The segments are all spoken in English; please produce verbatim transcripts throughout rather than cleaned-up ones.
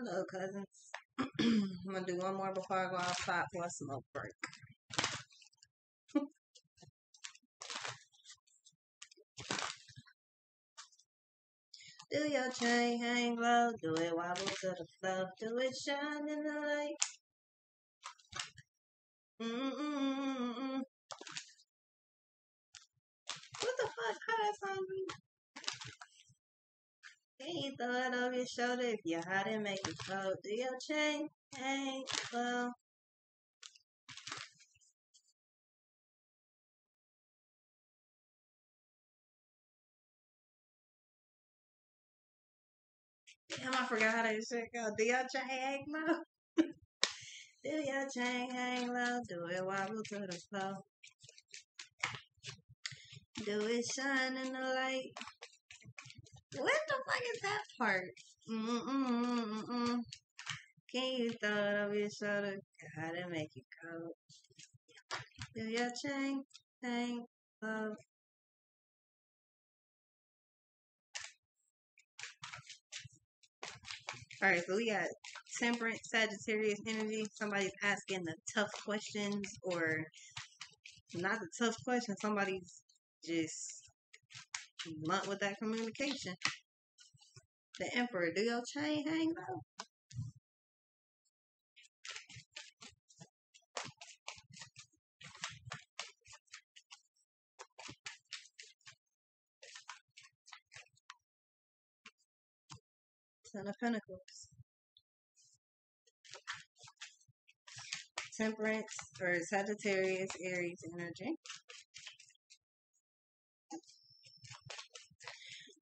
Hello, cousins. I'm going to do one more before I go outside for a smoke break. Do your chain hang low, do it wobble to the floor, do it shine in the light. Mm-mm-mm-mm. What the fuck, cries on me? Hey, throw it over your shoulder if you're hot and make it cold. Do your chain hang low. Damn, I forgot how that shit go. Do your chain hang low. Do your chain hang low. Do it wobble to the floor. Do it shine in the light. What the fuck is that part? Mm-mm-mm-mm-mm. Can you throw it over your shoulder? God, it make it cold. Do your chain hang low. Alright, so we got temperance, Sagittarius energy. Somebody's asking the tough questions, or not the tough questions. Somebody's just blunt with that communication. The Emperor, do your chain hang low? Ten of Pentacles. Temperance or Sagittarius, Aries energy.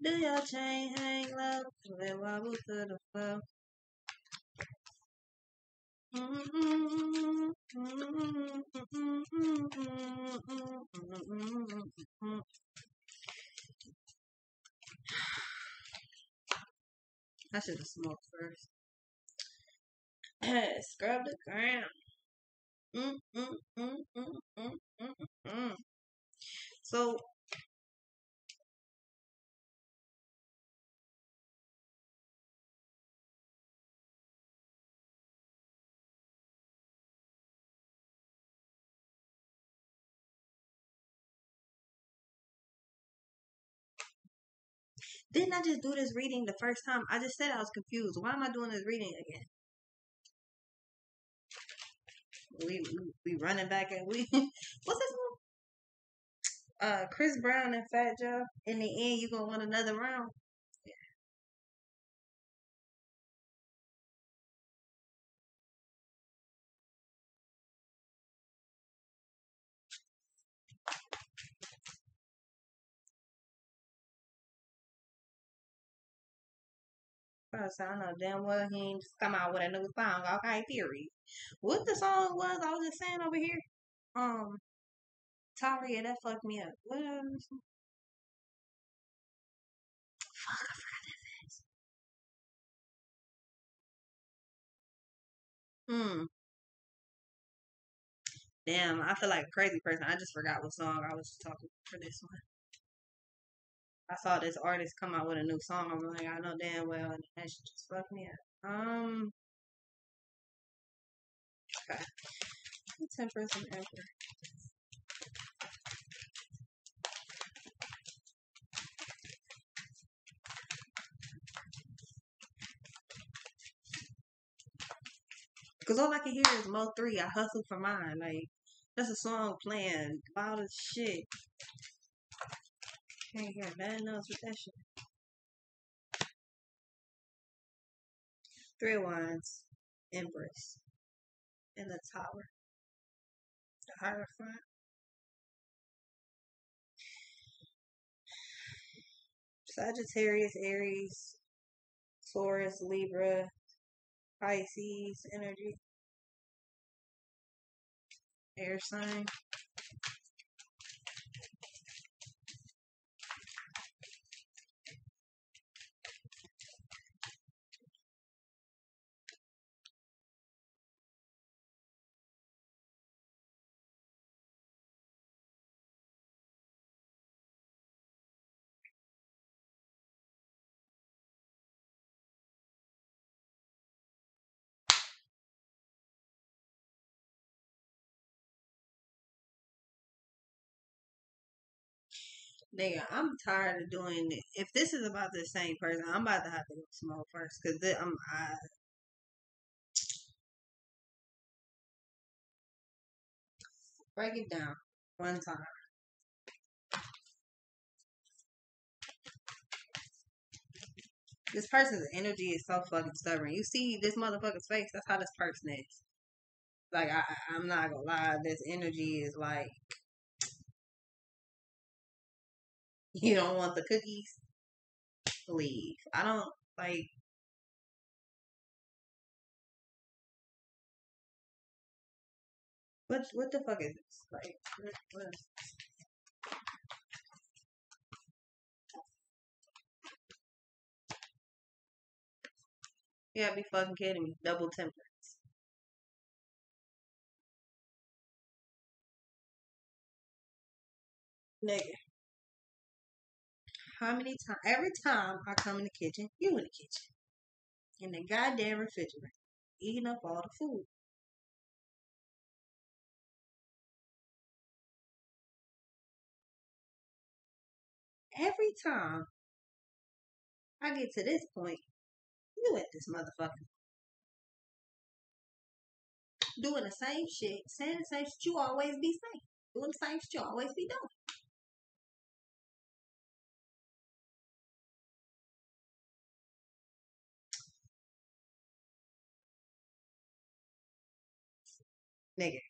Do your chain hang low, do it wobble to the floor. I should have smoked first. Scrub the ground. So didn't I just do this reading the first time? I just said I was confused. Why am I doing this reading again? We we, we running back and we... What's this one? Uh, Chris Brown and Fat Joe. In the end, you gonna want another round. Yeah. So I know damn well he ain't just come out with a new song. Okay, theory. What the song was I was just saying over here? Um, Talia, that fucked me up. What is it? Fuck, I forgot that. Hmm. Damn, I feel like a crazy person. I just forgot what song I was talking for this one. I saw this artist come out with a new song. I'm like, I know damn well, and that shit just fucked me up. Um, okay. Temperance and Emperor. Cause all I can hear is Mo three. I hustle for mine. Like that's a song playing loud as shit. Can't hear bad nose with that shit. Three of Wands, Empress, and the Tower, the Hierophant. Sagittarius, Aries, Taurus, Libra, Pisces energy, air sign. Nigga, I'm tired of doing it. If this is about the same person, I'm about to have to go smoke first. Because I'm... I, break it down one time. This person's energy is so fucking stubborn. You see this motherfucker's face, that's how this person is. Like, I, I'm not gonna lie, this energy is like, you don't want the cookies? Leave. I don't, like, What what the fuck is this? Like, what, what is this? You gotta be fucking kidding me. Double templates. Nigga. How many times? Every time I come in the kitchen, you in the kitchen. In the goddamn refrigerator. Eating up all the food. Every time I get to this point, you at this motherfucker. Doing the same shit, saying the same shit you always be saying. Doing the same shit you always be doing. Nigga.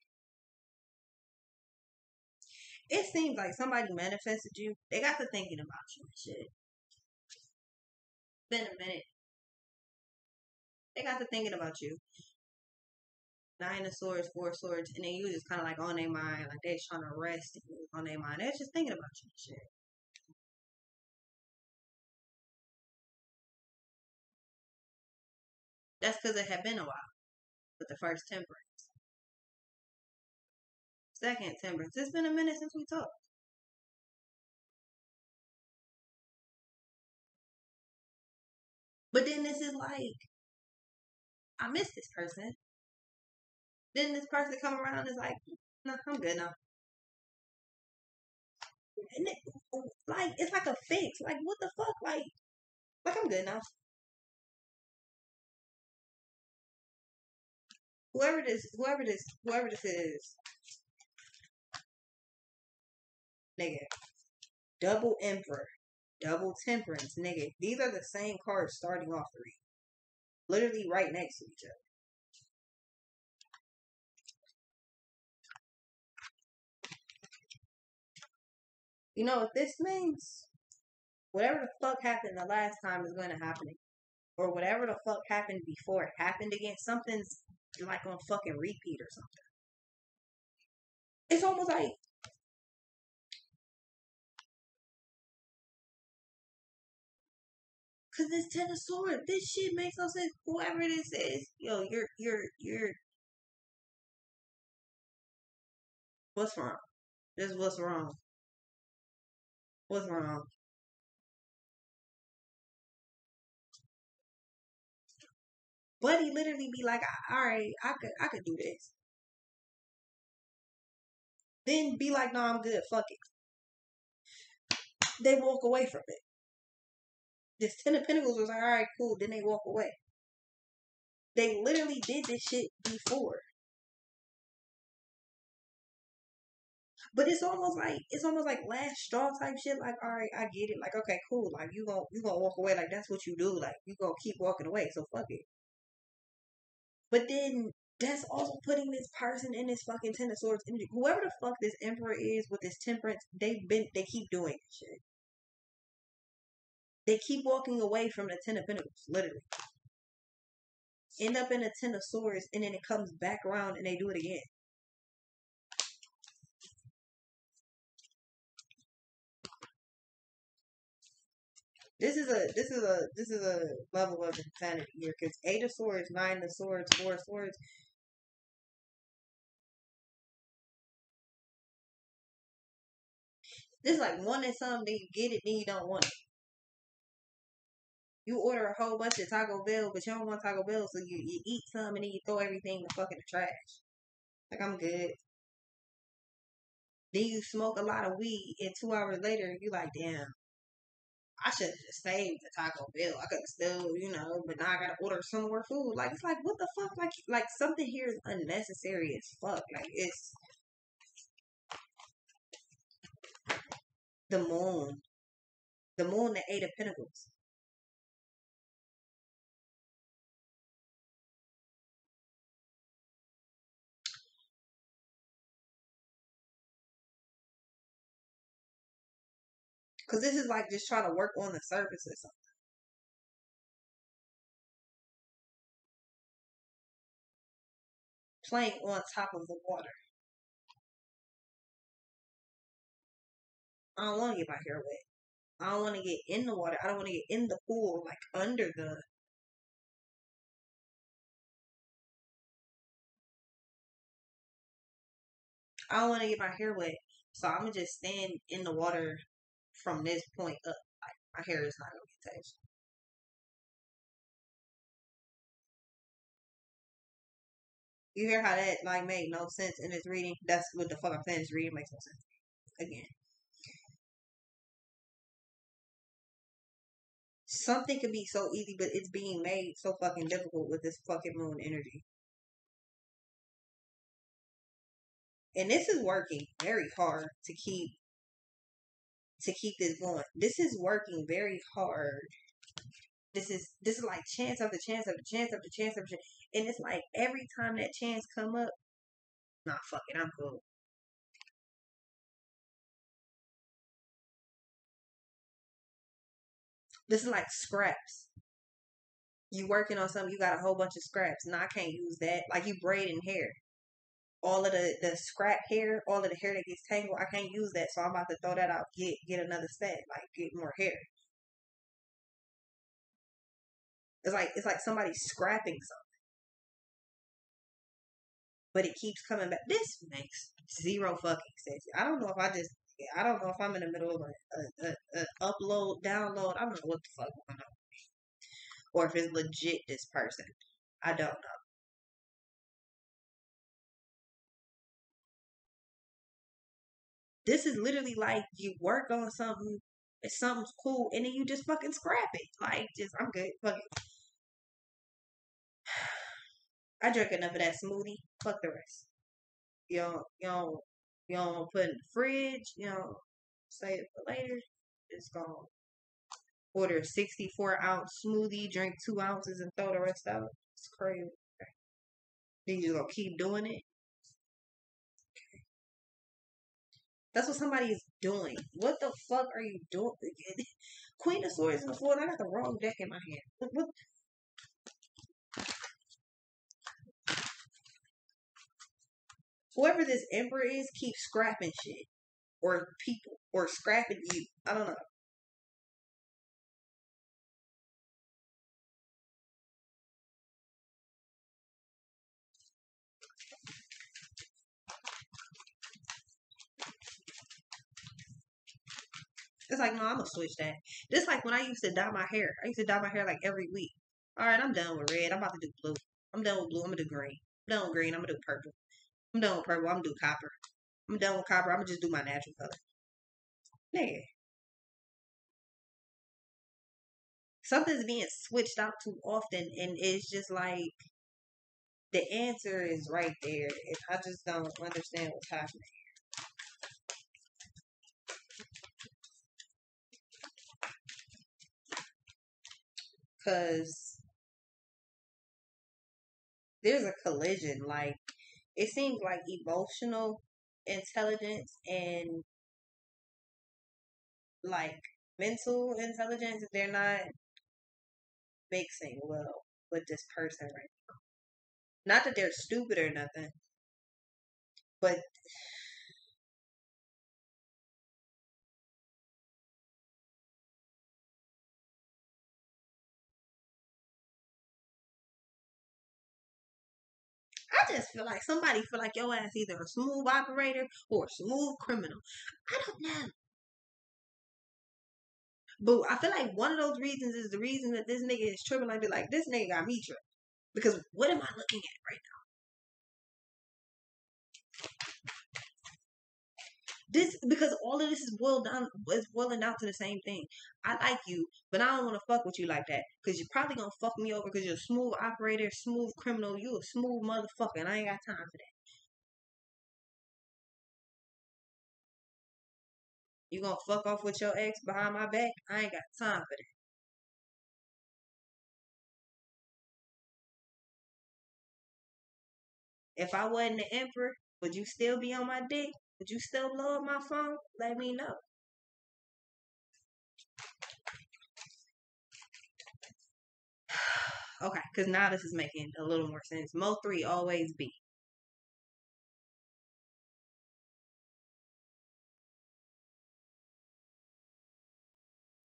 It seems like somebody manifested you. They got to thinking about you and shit. Been a minute. They got to thinking about you. Nine of swords, four of swords, and then you just kind of like on their mind, like they trying to rest on their mind. They're just thinking about you and shit. That's because it had been a while with the first temperance. Second temperance. It's been a minute since we talked. But then this is like, I miss this person. Then this person come around and is like, no, nah, I'm good now. And it, like, it's like a fix. Like, what the fuck? Like, like I'm good now. Whoever this, whoever this, whoever this is. Nigga, double emperor, double temperance, nigga. These are the same cards starting off the read. Literally right next to each other. You know what this means? Whatever the fuck happened the last time is going to happen again. Or whatever the fuck happened before it happened again. Something's like on fucking repeat or something. It's almost like cause this ten of swords, this shit makes no sense. Whoever this is, yo, you're, you're, you're. What's wrong? This is what's wrong. What's wrong? But he literally be like, all right, I could, I could do this. Then be like, no, I'm good. Fuck it. They walk away from it. This Ten of Pentacles was like, all right, cool. Then they walk away. They literally did this shit before. But it's almost like, it's almost like last straw type shit. Like, all right, I get it. Like, okay, cool. Like, you gon' you gon' walk away. Like, that's what you do. Like, you gonna keep walking away. So, fuck it. But then, that's also putting this person in this fucking Ten of Swords energy. Whoever the fuck this emperor is with this temperance, they've been, they keep doing this shit. They keep walking away from the Ten of Pentacles, literally. End up in the Ten of Swords, and then it comes back around, and they do it again. This is a this is a this is a level of insanity here, because Eight of Swords, Nine of Swords, Four of Swords. This is like wanting something, then you get it, then you don't want it. You order a whole bunch of Taco Bell, but you don't want Taco Bell, so you, you eat some and then you throw everything in the fucking trash. Like, I'm good. Then you smoke a lot of weed, and two hours later, you like, damn, I should have just saved the Taco Bell. I could still, you know, but now I gotta order some more food. Like, it's like, what the fuck? Like, like something here is unnecessary as fuck. Like, it's the moon. The moon that ate the pentacles. Because this is like just trying to work on the surface or something. Playing on top of the water. I don't want to get my hair wet. I don't want to get in the water. I don't want to get in the pool, like under the... I don't want to get my hair wet. So I'm going to just stand in the water from this point up. Like, my hair is not going to get touched. You hear how that, like, made no sense in this reading? That's what the fuck I'm saying. This reading makes no sense. Again. Something could be so easy, but it's being made so fucking difficult with this fucking moon energy. And this is working very hard to keep to keep this going. This is working very hard. This is this is like chance after chance after chance after chance after chance. And it's like every time that chance come up, nah, fuck it, I'm cool. This is like scraps. You working on something, you got a whole bunch of scraps. No, I can't use that. Like you braiding hair. All of the, the scrap hair, all of the hair that gets tangled, I can't use that. So I'm about to throw that out, get get another set, like get more hair. It's like it's like somebody scrapping something. But it keeps coming back. This makes zero fucking sense. I don't know if I just I don't know if I'm in the middle of a, a, a, a upload, download. I don't know what the fuck going on with me. Or if it's legit this person. I don't know. This is literally like you work on something, something's cool, and then you just fucking scrap it. Like, just, I'm good. Fuck it. I drank enough of that smoothie. Fuck the rest. Y'all, y'all. You don't want to put it in the fridge. You don't save it for later. Just gonna order a sixty-four ounce smoothie, drink two ounces, and throw the rest out. It's crazy. Okay. Then you're gonna keep doing it. Okay. That's what somebody is doing. What the fuck are you doing? Queen of Swords in the floor, and I got the wrong deck in my hand. What? what? Whoever this emperor is, keep scrapping shit. Or people. Or scrapping you. I don't know. It's like, no, I'm gonna switch that. Just like when I used to dye my hair. I used to dye my hair like every week. Alright, I'm done with red. I'm about to do blue. I'm done with blue. I'm gonna do green. I'm done with green. I'm gonna do purple. I'm done with purple. I'm do copper. I'm done with copper. I'm gonna just do my natural color. Nigga. Something's being switched out too often, and it's just like the answer is right there. And I just don't understand what's happening here. Cause there's a collision, like it seems like emotional intelligence and like mental intelligence, they're not mixing well with this person right now. Not that they're stupid or nothing, but I just feel like somebody feel like your ass either a smooth operator or a smooth criminal. I don't know. But I feel like one of those reasons is the reason that this nigga is tripping. Like, be like, this nigga got me tripping. Because what am I looking at right now? This, because all of this is boiled down, it's boiling down to the same thing. I like you, but I don't want to fuck with you like that, because you're probably going to fuck me over because you're a smooth operator, smooth criminal. You a smooth motherfucker, and I ain't got time for that. You going to fuck off with your ex behind my back? I ain't got time for that. If I wasn't the emperor, would you still be on my dick? Would you still blow up my phone? Let me know. Okay, because now this is making a little more sense. Mo three, always be.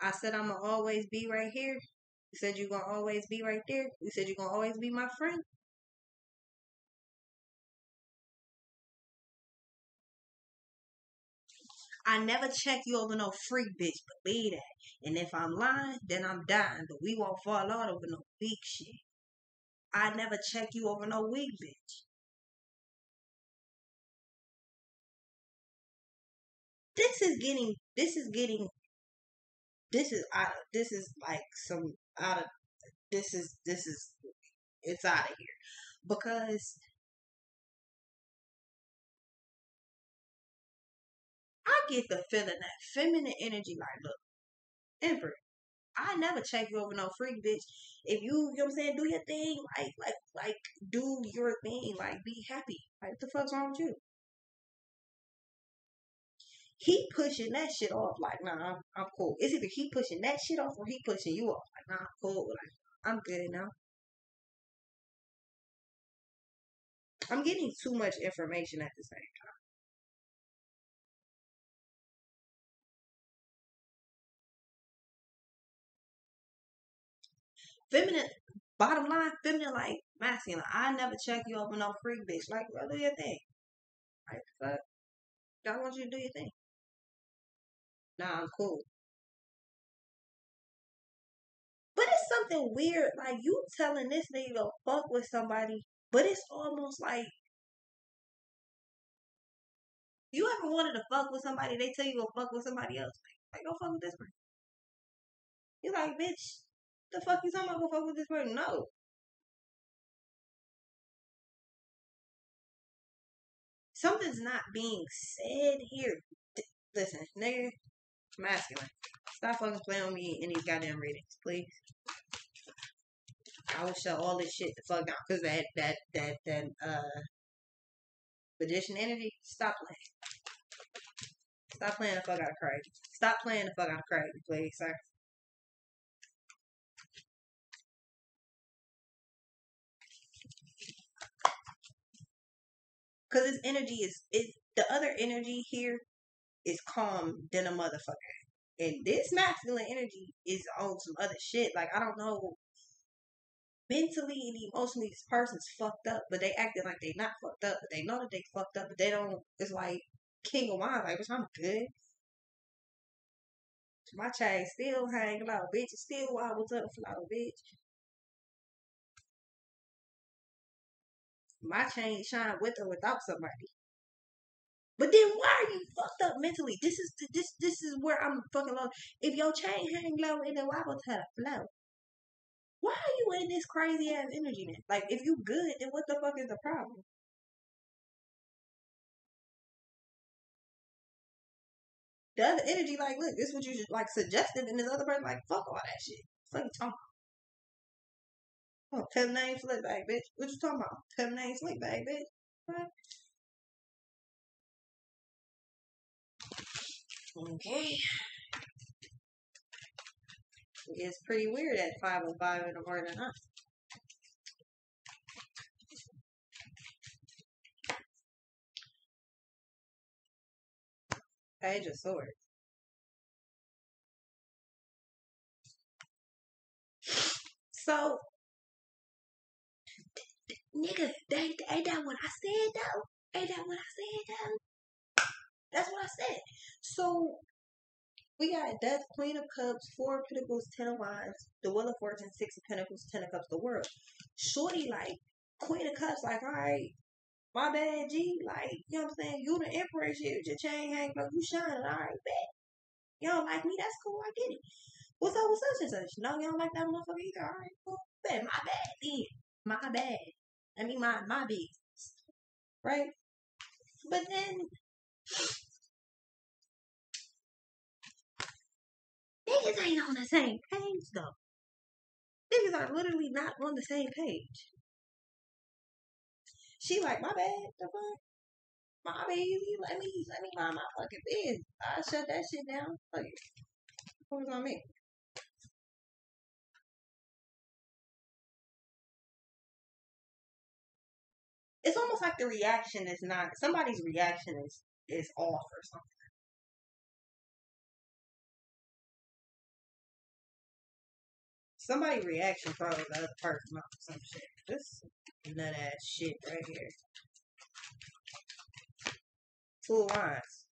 I said I'm going to always be right here. You said you're going to always be right there. You said you're going to always be my friend. I never check you over no freak bitch, believe that. And if I'm lying, then I'm dying, but we won't fall out over no weak shit. I never check you over no weak bitch. This is getting, this is getting, this is out of, this is like some out of, this is, this is, it's out of here. Because I get the feeling that feminine energy, like, look, Emperor, I never check you over no freak, bitch. If you, you know what I'm saying, do your thing, like, like, like, do your thing, like, be happy. Like, what the fuck's wrong with you? He pushing that shit off, like, nah, I'm, I'm cool. It's either he pushing that shit off or he pushing you off, like, nah, I'm cool, like, I'm good now. I'm getting too much information at the same time. Feminine, bottom line, feminine, like, masculine. I never check you over no freak, bitch. Like, well, do your thing. Like, fuck. I want you to do your thing. Nah, I'm cool. But it's something weird. Like, you telling this nigga to fuck with somebody, but it's almost like, you ever wanted to fuck with somebody, they tell you to fuck with somebody else. Like, don't fuck with this person. You're like, bitch. The fuck you talking about? Go fuck with this person? No. Something's not being said here. D Listen, nigga, masculine. Stop fucking playing on me in these goddamn readings, please. I will shut all this shit the fuck down, cause that that that that uh, magician energy. Stop playing. Stop playing the fuck out of crazy. Stop playing the fuck out of crazy, please, sir. Because his energy is, is, the other energy here is calm than a motherfucker. And this masculine energy is on some other shit. Like, I don't know. Mentally and emotionally, this person's fucked up, but they acting like they not fucked up. But they know that they fucked up, but they don't. It's like King of Wands. Like, bitch, I'm good. My chain still hang low, bitch. It's still wobbled up flow, bitch. My chain shine with or without somebody. But then why are you fucked up mentally? This is the, this this is where I'm fucking low. If your chain hang low and then wobble to the flow, why are you in this crazy ass energy then? Like, if you good, then what the fuck is the problem? The other energy, like, look, this is what you just, like, suggested, and this other person, like, fuck all that shit. Fuck you talking about. Oh, tell the name slick bag, bitch. What you talking about? Tell the name slick bag, bitch. What? Okay. It's pretty weird at five oh five in the morning, huh? Page of Swords. So, nigga, that, ain't that what I said, though? Ain't that what I said, though? That's what I said. So, we got Death, Queen of Cups, Four of Pentacles, Ten of Wands, the Wheel of Fortune, Six of Pentacles, Ten of Cups, the World. Shorty, like, Queen of Cups, like, all right, My bad, G. Like, you know what I'm saying? You the emperor shit. With your chain hanging up. You shining. All right, bet. Y'all like me? That's cool. I get it. What's up with such and such? No, y'all like that motherfucker either. All right, cool. Bet. My bad, then. My bad. I mean, my, my business. Right? But then... niggas ain't on the same page, though. Niggas are literally not on the same page. She like, my bad, the fuck? My baby, let me, let me mind my fucking business. I shut that shit down. Fuck it. What was on me? It's almost like the reaction is not, somebody's reaction is, is off or something. Somebody's reaction probably the other person up or some shit. This nut ass shit right here. Two of Wands.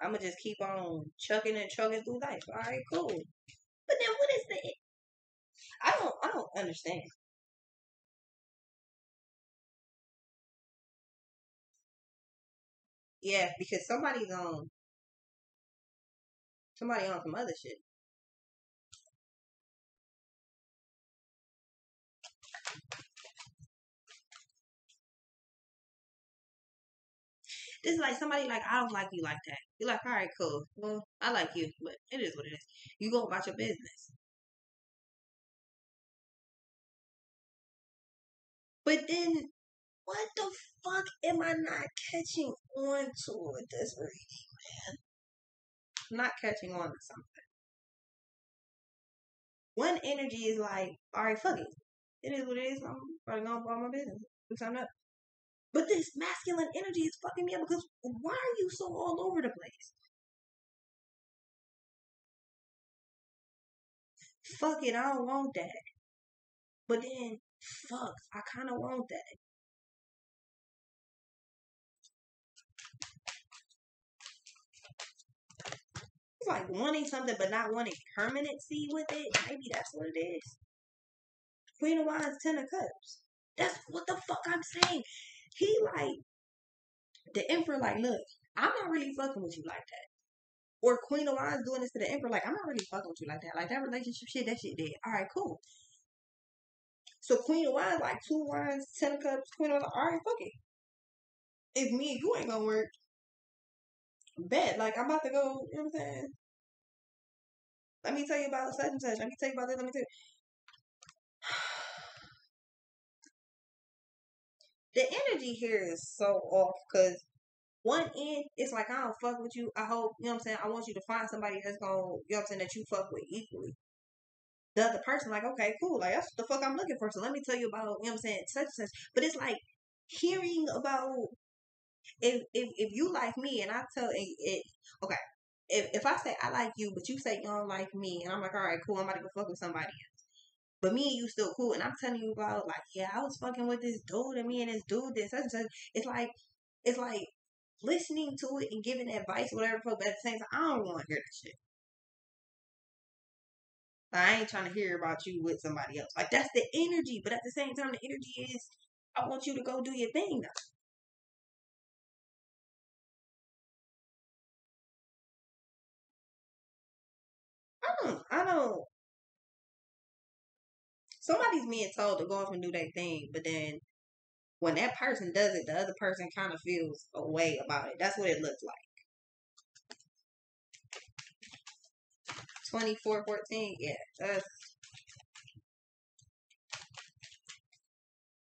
I'ma just keep on chucking and chugging through life. Alright, cool. But then what is that? I don't I don't understand. Yeah, because somebody's on somebody on some other shit. This is like somebody like, I don't like you like that. You're like, all right, cool. Well, I like you, but it is what it is. You go about your business. But then, what the fuck am I not catching on to with this reading, man? I'm not catching on to something. One energy is like, all right, fuck it. It is what it is. I'm probably going to go about my business. Do something up. But this masculine energy is fucking me up because why are you so all over the place? Fuck it, I don't want that. But then, fuck, I kind of want that. It's like wanting something but not wanting permanency with it. Maybe that's what it is. Queen of Wands, Ten of Cups. That's what the fuck I'm saying. He like, the Emperor like, look, I'm not really fucking with you like that. Or Queen of Wands doing this to the Emperor like, I'm not really fucking with you like that. Like that relationship shit, that shit dead. All right, cool. So Queen of Wands like two wands, Ten of Cups, Queen of Wands. All right, fuck it. If me and you ain't gonna work, bet. Like I'm about to go. You know what I'm saying? Let me tell you about such and such. Let me tell you about this. Let me tell you. The energy here is so off because one end, it's like, I don't fuck with you. I hope, you know what I'm saying? I want you to find somebody that's going to, you know what I'm saying, that you fuck with equally. The other person, like, okay, cool. Like, that's what the fuck I'm looking for. So let me tell you about, you know what I'm saying, such and such. But it's like hearing about, if if, if you like me and I tell it, it okay, if, if I say I like you, but you say you don't like me, and I'm like, all right, cool, I'm about to go fuck with somebody else. But me and you still cool, and I'm telling you about like, yeah, I was fucking with this dude, and me and this dude, this such and such. It's like, it's like listening to it and giving advice, whatever. But at the same time, I don't want to hear this shit. Like, I ain't trying to hear about you with somebody else. Like that's the energy, but at the same time, the energy is, I want you to go do your thing though. I don't, I don't. Somebody's being told to go off and do their thing, but then when that person does it, the other person kind of feels a way about it. That's what it looks like. twenty-four fourteen, yeah, that's...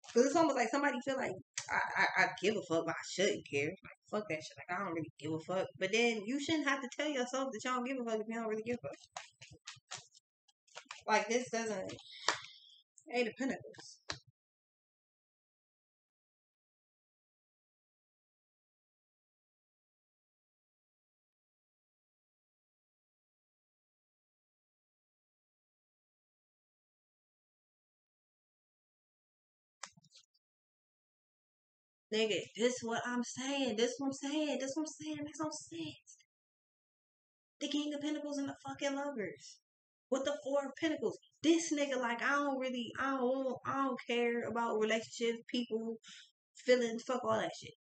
Because it's almost like somebody feel like, I, I, I give a fuck, but I shouldn't care. Like, fuck that shit. Like, I don't really give a fuck. But then you shouldn't have to tell yourself that you don't give a fuck if you don't really give a fuck. Like, this doesn't... Eight of Pentacles. Nigga, this is what I'm saying. This is what I'm saying. This is what I'm saying. Makes no sense. The King of Pentacles and the fucking Lovers. with the Four of Pentacles. This nigga, like, I don't really, I don't, I don't care about relationships, people, feelings, fuck all that shit.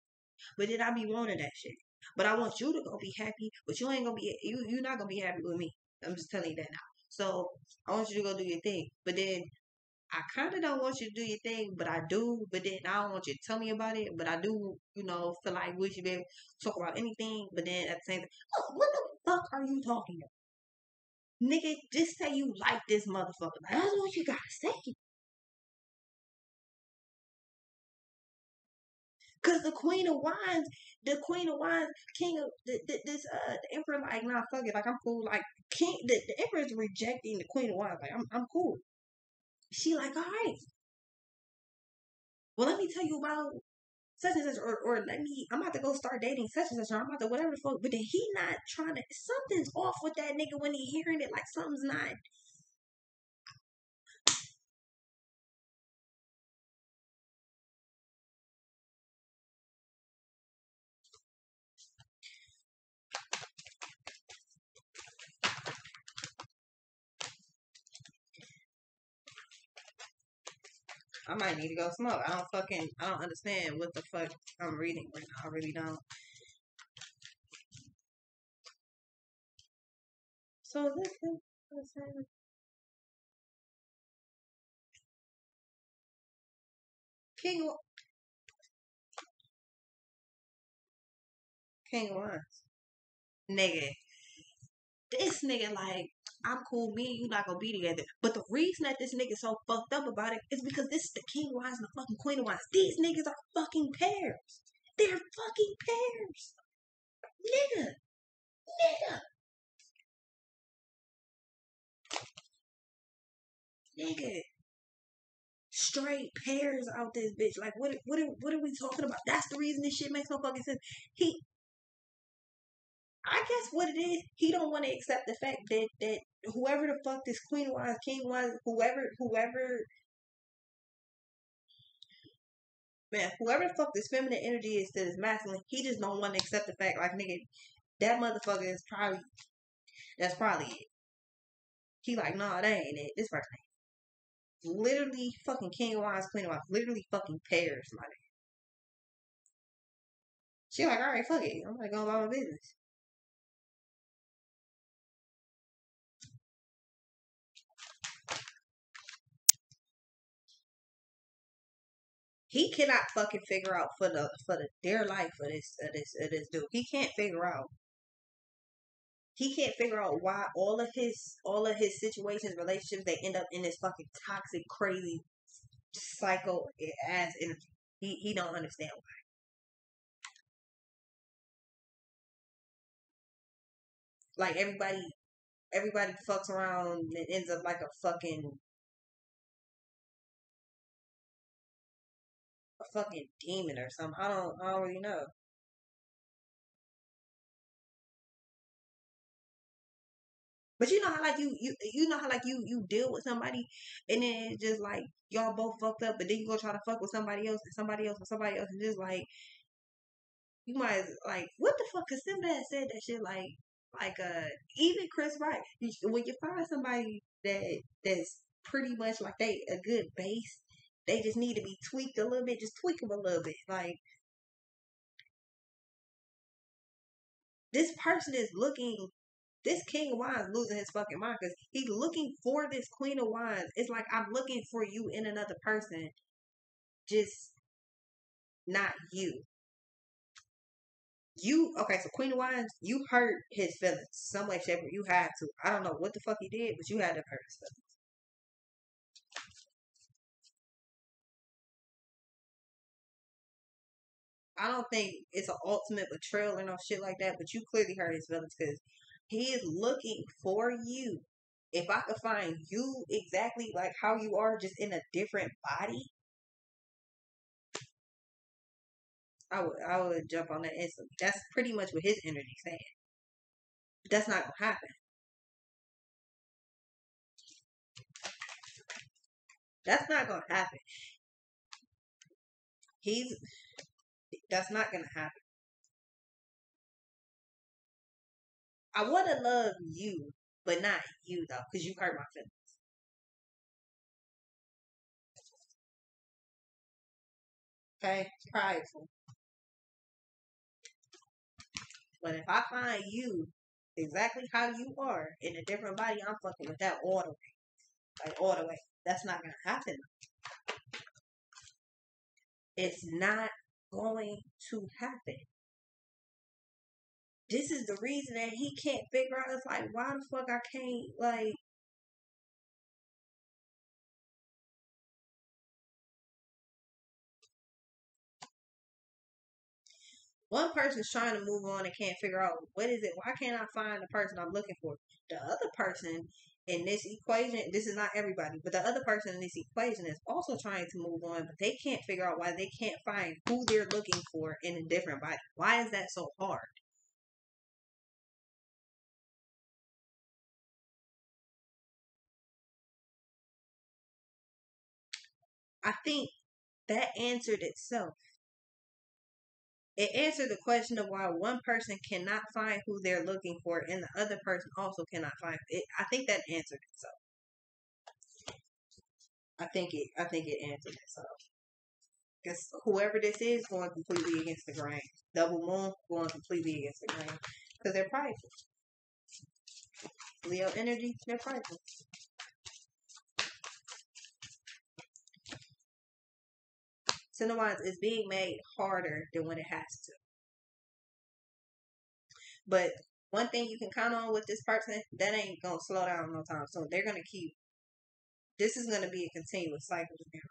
But then I be wanting that shit. But I want you to go be happy, but you ain't gonna be, you, you're not gonna be happy with me. I'm just telling you that now. So I want you to go do your thing. But then I kind of don't want you to do your thing, but I do. But then I don't want you to tell me about it, but I do, you know, feel like we should be able to talk about anything. But then at the same time, oh, what the fuck are you talking about? Nigga, just say you like this motherfucker. That's what you gotta say. Cause the Queen of Wands, the Queen of Wands, King of the, the, this, uh, the Emperor, like, nah, fuck it, like I'm cool. Like King, the, the Emperor's rejecting the Queen of Wands. Like I'm, I'm cool. She like, all right. Well, let me tell you about such and such, or or let me. I'm about to go start dating such and such, or I'm about to whatever the fuck. But then he not trying to. Something's off with that nigga when he hearing it. Like something's not. I might need to go smoke. I don't fucking, I don't understand what the fuck I'm reading right now. I really don't. So this is what's happening. King of King of Wands. Nigga. This nigga like, I'm cool, me and you not gonna be together. But the reason that this nigga's so fucked up about it is because this is the King of Wands and the fucking Queen of Wands. These niggas are fucking pairs. They're fucking pairs. Nigga. Nigga. Nigga. Straight pairs out this bitch. Like, what, what, what are we talking about? That's the reason this shit makes no fucking sense. He... I guess what it is, he don't want to accept the fact that, that whoever the fuck this Queen of Wands, King of Wands, whoever, whoever, man, whoever the fuck this feminine energy is that is masculine, he just don't want to accept the fact, like, nigga, that motherfucker is probably, that's probably it. He like, nah, that ain't it. This person ain't. Literally fucking King of Wands, Queen of Wands, literally fucking pairs, my nigga. She like, all right, fuck it. I'm gonna go about my business. He cannot fucking figure out for the for the dear life of this of this of this dude. He can't figure out. He can't figure out why all of his all of his situations, relationships, they end up in this fucking toxic, crazy, psycho ass energy. He he don't understand why. Like everybody, everybody fucks around and ends up like a fucking. Fucking demon or something. I don't I don't really know. But you know how like you, you you know how like you you deal with somebody and then it's just like y'all both fucked up, but then you go try to fuck with somebody else and somebody else and somebody else and just like you might like what the fuck? Cause somebody said that shit like like uh even Chris Rock, you, when you find somebody that that's pretty much like they a good base. They just need to be tweaked a little bit. Just tweak them a little bit. Like, this person is looking, this King of Wands losing his fucking mind because he's looking for this Queen of Wands. It's like, I'm looking for you in another person. Just not you. You, okay, so Queen of Wands, you hurt his feelings. Some way, shape, you had to. I don't know what the fuck he did, but you had to hurt his feelings. I don't think it's an ultimate betrayal or no shit like that, but you clearly hurt his feelings because he is looking for you. If I could find you exactly like how you are, just in a different body, I would I would jump on that instantly. That's pretty much what his energy is saying. But that's not gonna happen. That's not gonna happen. He's That's not going to happen. I want to love you, But not you, though, because you hurt my feelings. Okay? Prideful. But if I find you exactly how you are in a different body, I'm fucking with that all the way. Like, all the way. That's not going to happen. It's not going to happen. This is the reason that he can't figure out. It's like, why the fuck I can't, like... One person's trying to move on and can't figure out, what is it? Why can't I find the person I'm looking for? The other person in this equation, this is not everybody, but the other person in this equation is also trying to move on, but they can't figure out why they can't find who they're looking for in a different body. Why is that so hard? I think that answered itself. It answered the question of why one person cannot find who they're looking for and the other person also cannot find it. I think that answered itself. I think it I think it answered itself. Because whoever this is going completely against the grain. Double Moon going completely against the grain. Because they're prideful. Leo energy, they're prideful. Cinderwines is being made harder than when it has to. But one thing you can count on with this person, that ain't going to slow down no time. So they're going to keep, this is going to be a continuous cycle in their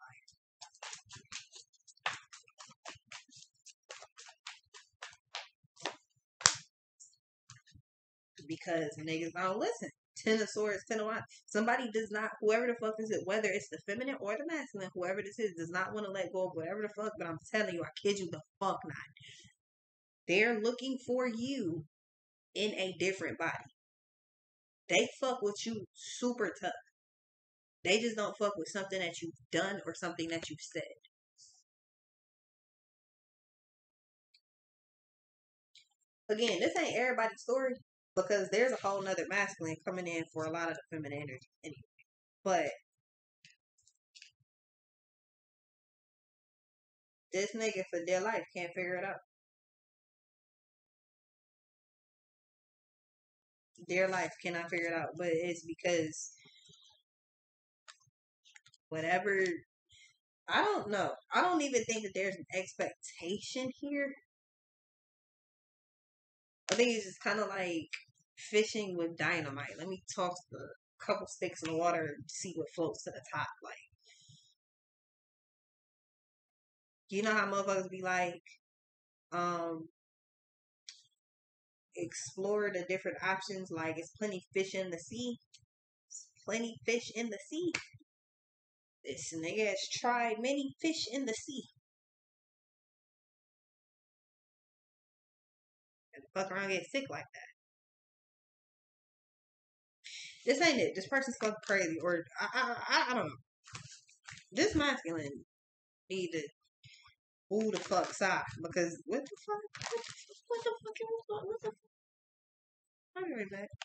life. Because niggas don't listen. Ten of Swords, Ten of Wands. Somebody does not, whoever the fuck is it, whether it's the feminine or the masculine, whoever this is, does not want to let go of whatever the fuck, but I'm telling you, I kid you the fuck not. They're looking for you in a different body. They fuck with you super tough. They just don't fuck with something that you've done or something that you've said. Again, this ain't everybody's story. Because there's a whole nother masculine coming in for a lot of the feminine energy anyway. But this nigga for their life can't figure it out. Their life cannot figure it out. But it's because whatever, I don't know. I don't even think that there's an expectation here. I think it's just kind of like fishing with dynamite. Let me toss a couple sticks in the water and see what floats to the top. Like, you know how motherfuckers be like, um, explore the different options. Like, it's plenty fish in the sea. It's plenty fish in the sea. This nigga has tried many fish in the sea. Fuck around, get sick like that. This ain't it. This person's fucking crazy, or I, I, I, I don't know. This masculine need to who the fuck side, because what the fuck? What the fuck? What the fuck? What the fuck? I'll be right back.